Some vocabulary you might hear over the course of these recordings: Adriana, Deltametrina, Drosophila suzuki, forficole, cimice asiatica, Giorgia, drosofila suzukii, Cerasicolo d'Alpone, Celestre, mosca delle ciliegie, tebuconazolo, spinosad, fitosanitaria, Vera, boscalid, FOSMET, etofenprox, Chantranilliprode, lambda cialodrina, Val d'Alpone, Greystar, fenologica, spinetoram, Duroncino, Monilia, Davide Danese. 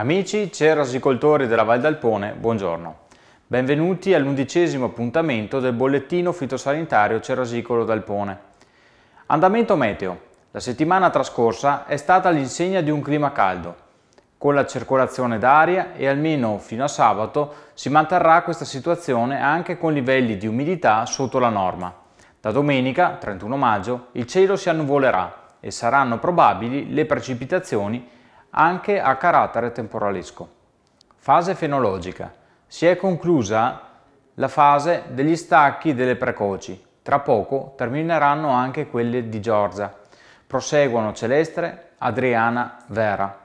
Amici cerasicoltori della Val d'Alpone, buongiorno. Benvenuti all'11° appuntamento del bollettino fitosanitario Cerasicolo d'Alpone. Andamento meteo. La settimana trascorsa è stata all'insegna di un clima caldo, con la circolazione d'aria, e almeno fino a sabato si manterrà questa situazione anche con livelli di umidità sotto la norma. Da domenica, 31 maggio, il cielo si annuvolerà e saranno probabili le precipitazioni anche a carattere temporalesco. Fase fenologica. Si è conclusa la fase degli stacchi delle precoci, tra poco termineranno anche quelle di Giorgia. Proseguono Celestre, Adriana, Vera.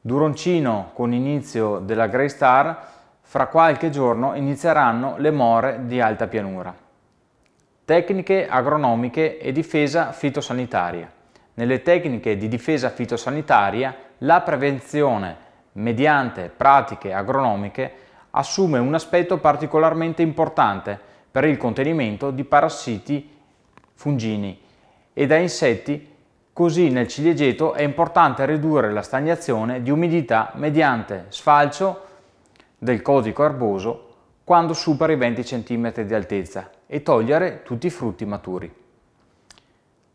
Duroncino con inizio della Greystar, fra qualche giorno inizieranno le more di alta pianura. Tecniche agronomiche e difesa fitosanitaria. Nelle tecniche di difesa fitosanitaria la prevenzione mediante pratiche agronomiche assume un aspetto particolarmente importante per il contenimento di parassiti fungini e da insetti, così nel ciliegeto è importante ridurre la stagnazione di umidità mediante sfalcio del codice erboso quando supera i 20 cm di altezza e togliere tutti i frutti maturi.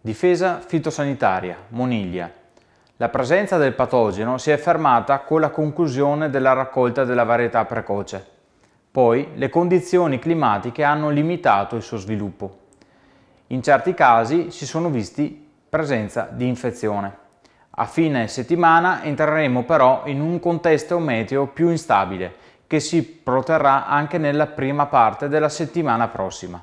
Difesa fitosanitaria, Monilia. La presenza del patogeno si è fermata con la conclusione della raccolta della varietà precoce. Poi le condizioni climatiche hanno limitato il suo sviluppo. In certi casi si sono visti presenza di infezione. A fine settimana entreremo però in un contesto meteo più instabile che si protrarrà anche nella prima parte della settimana prossima.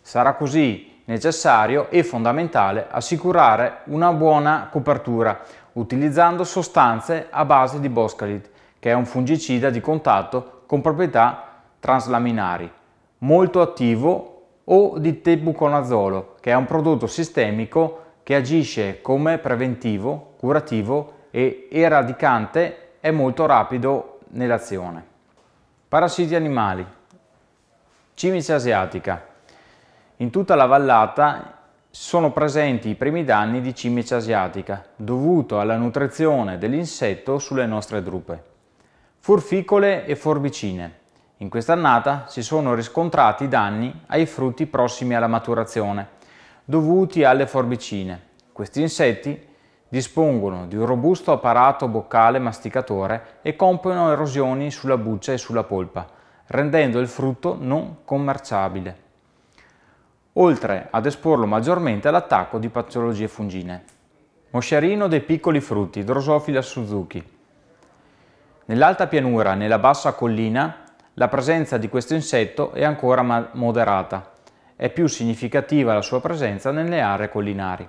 Sarà così necessario e fondamentale assicurare una buona copertura utilizzando sostanze a base di boscalid, che è un fungicida di contatto con proprietà translaminari, molto attivo, o di tebuconazolo, che è un prodotto sistemico che agisce come preventivo, curativo e eradicante, è molto rapido nell'azione. Parassiti animali. Cimice asiatica. In tutta la vallata sono presenti i primi danni di cimice asiatica, dovuto alla nutrizione dell'insetto sulle nostre drupe. Forficole e forbicine. In quest'annata si sono riscontrati danni ai frutti prossimi alla maturazione, dovuti alle forbicine. Questi insetti dispongono di un robusto apparato boccale masticatore e compiono erosioni sulla buccia e sulla polpa, rendendo il frutto non commerciabile, oltre ad esporlo maggiormente all'attacco di patologie fungine. Moscerino dei piccoli frutti, Drosophila suzuki. Nell'alta pianura e nella bassa collina la presenza di questo insetto è ancora moderata, è più significativa la sua presenza nelle aree collinari.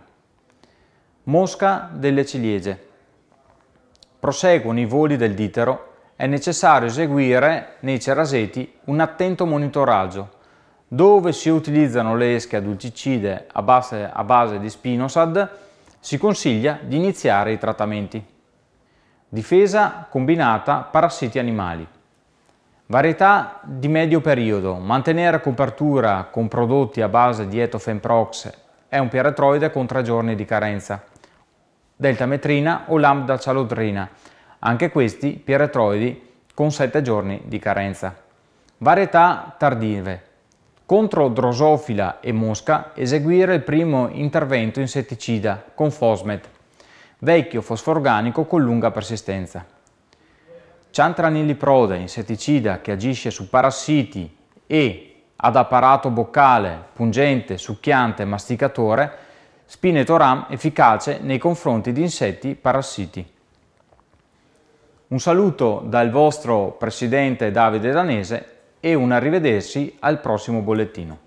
Mosca delle ciliegie. Proseguono i voli del ditero, è necessario eseguire nei ceraseti un attento monitoraggio, dove si utilizzano le esche adulticide a base di spinosad, si consiglia di iniziare i trattamenti. Difesa combinata parassiti animali. Varietà di medio periodo. Mantenere copertura con prodotti a base di etofenprox è un piretroide con 3 giorni di carenza. Deltametrina o lambda cialodrina. Anche questi piretroidi con 7 giorni di carenza. Varietà tardive. Contro drosofila e mosca eseguire il primo intervento insetticida con FOSMET, vecchio fosfororganico con lunga persistenza. Chantranilliprode, insetticida che agisce su parassiti e ad apparato boccale, pungente, succhiante, masticatore, spinetoram efficace nei confronti di insetti parassiti. Un saluto dal vostro presidente Davide Danese e un arrivederci al prossimo bollettino.